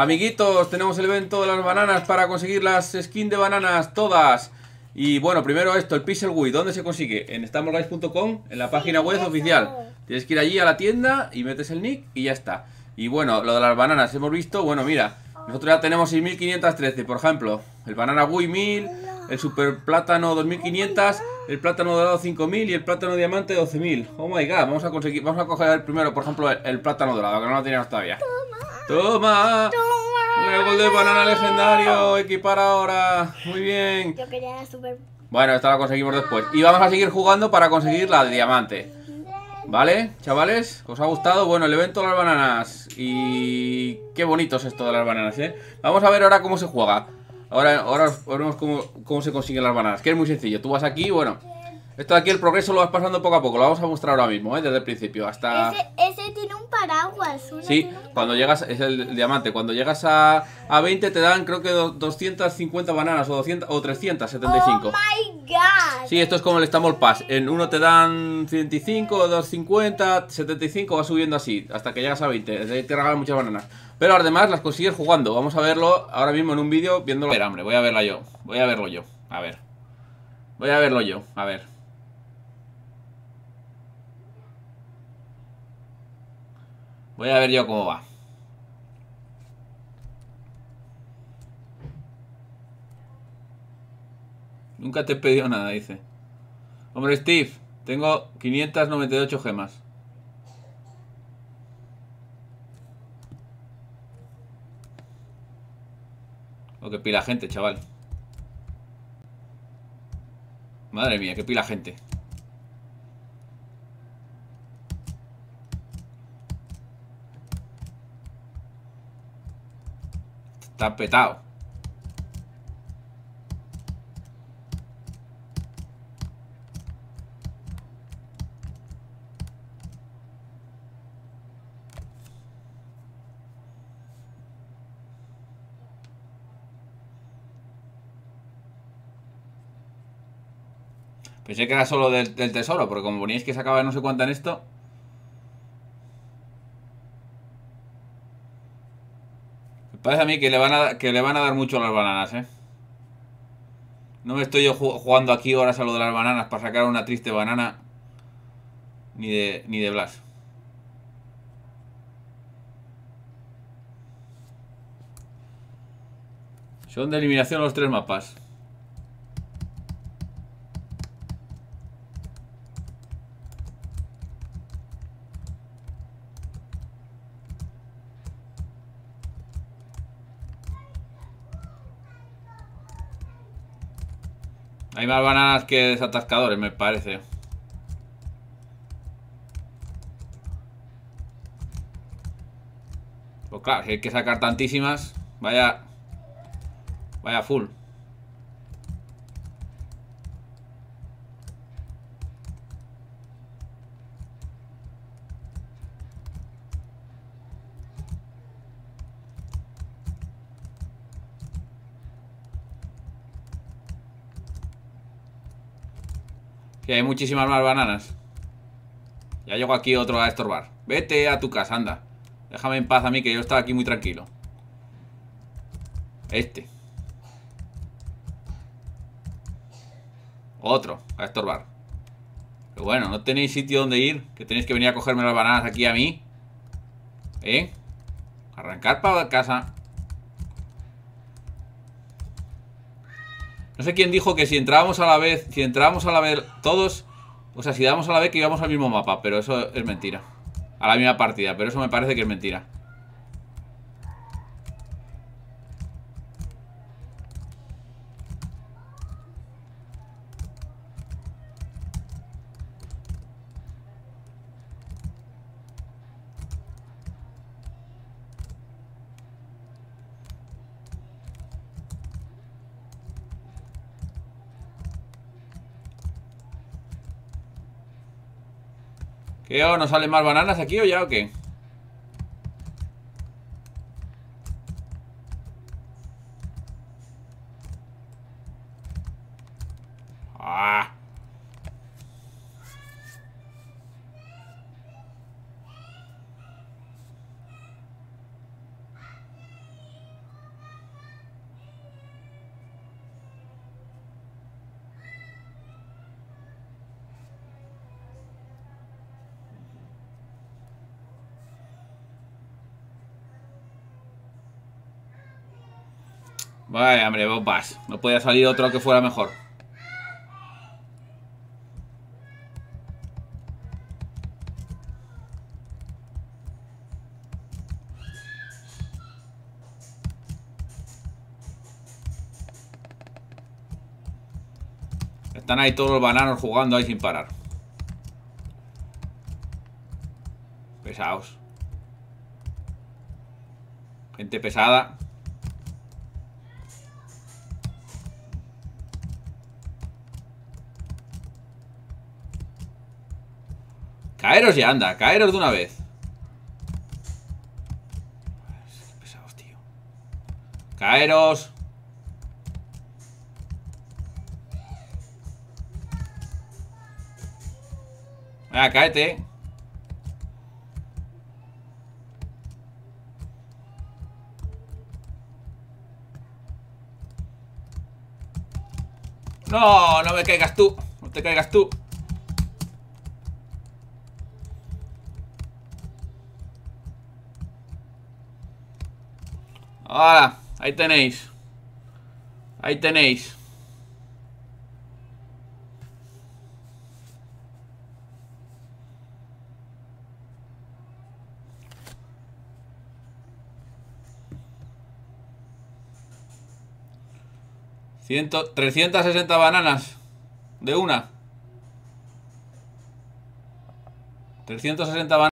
Amiguitos, tenemos el evento de las bananas para conseguir las skins de bananas todas. Y bueno, primero esto, el Pixel Wii, ¿dónde se consigue? En estamosrides.com, en la página web oficial. Tienes que ir allí a la tienda y metes el nick y ya está. Y bueno, lo de las bananas hemos visto, bueno mira, nosotros ya tenemos 6.513, por ejemplo. El banana Wii 1.000, el super plátano 2.500, el plátano dorado 5.000 y el plátano diamante 12.000. Oh my god, vamos a conseguir, vamos a coger el primero, por ejemplo, el plátano dorado, que no lo teníamos todavía. ¡Toma! Luego el de banana legendario, equipar ahora. Muy bien. Yo quería la super... Bueno, esta la conseguimos después. Y vamos a seguir jugando para conseguir la de diamante. ¿Vale, chavales? ¿Os ha gustado? Bueno, el evento de las bananas. Y qué bonito es esto de las bananas, ¿eh? Vamos a ver ahora cómo se juega. Ahora os vemos cómo se consiguen las bananas, que es muy sencillo. Tú vas aquí, bueno, esto de aquí el progreso lo vas pasando poco a poco. Lo vamos a mostrar ahora mismo, ¿eh? Desde el principio hasta... Ese tiene un paraguas. Sí, cuando llegas, es el diamante. Cuando llegas a 20 te dan creo que 250 bananas o 200 o 375. ¡Oh, my God! Sí, esto es como el Stumble Pass. En uno te dan 105, 250, 75, va subiendo así, hasta que llegas a 20. Desde ahí te regalan muchas bananas. Pero además las consigues jugando. Vamos a verlo ahora mismo en un vídeo viéndolo. A ver, hombre, voy a verla yo. Voy a verlo yo. A ver. Voy a verlo yo. A ver. Voy a ver yo cómo va. Nunca te he pedido nada, dice. Hombre, Steve, tengo 598 gemas. O que pila gente, chaval. Madre mía, que pila gente. Está petado. Pensé que era solo del tesoro, porque como poníais que sacaba no sé cuánta en esto. Parece a mí que le van a dar mucho a las bananas, ¿eh? No me estoy yo jugando aquí horas a lo de las bananas para sacar una triste banana. Ni de Blas. Son de eliminación los tres mapas. Hay más bananas que desatascadores, me parece. Pues claro, si hay que sacar tantísimas, vaya full. Que hay muchísimas más bananas. Ya llego aquí otro a estorbar. Vete a tu casa, anda. Déjame en paz a mí, que yo estaba aquí muy tranquilo. Otro a estorbar. Pero bueno, no tenéis sitio donde ir, que tenéis que venir a cogerme las bananas aquí a mí. ¿Eh? Arrancar para casa. No sé quién dijo que si entrábamos a la vez todos, o sea, si dábamos a la vez que íbamos al mismo mapa, pero eso es mentira. A la misma partida, pero eso me parece que es mentira. ¿Qué? ¿O nos salen más bananas aquí o ya o qué? ¡Ah! Vaya, hombre, bombas. No podía salir otro que fuera mejor. Están ahí todos los bananos jugando ahí sin parar. Pesados. Gente pesada. Caeros ya, anda, caeros de una vez. Qué pesados, tío. Caeros. Venga, cáete. No, no me caigas tú. No te caigas tú. Ahora, ahí tenéis. Ahí tenéis. Ciento, 360 bananas de una. 360 bananas.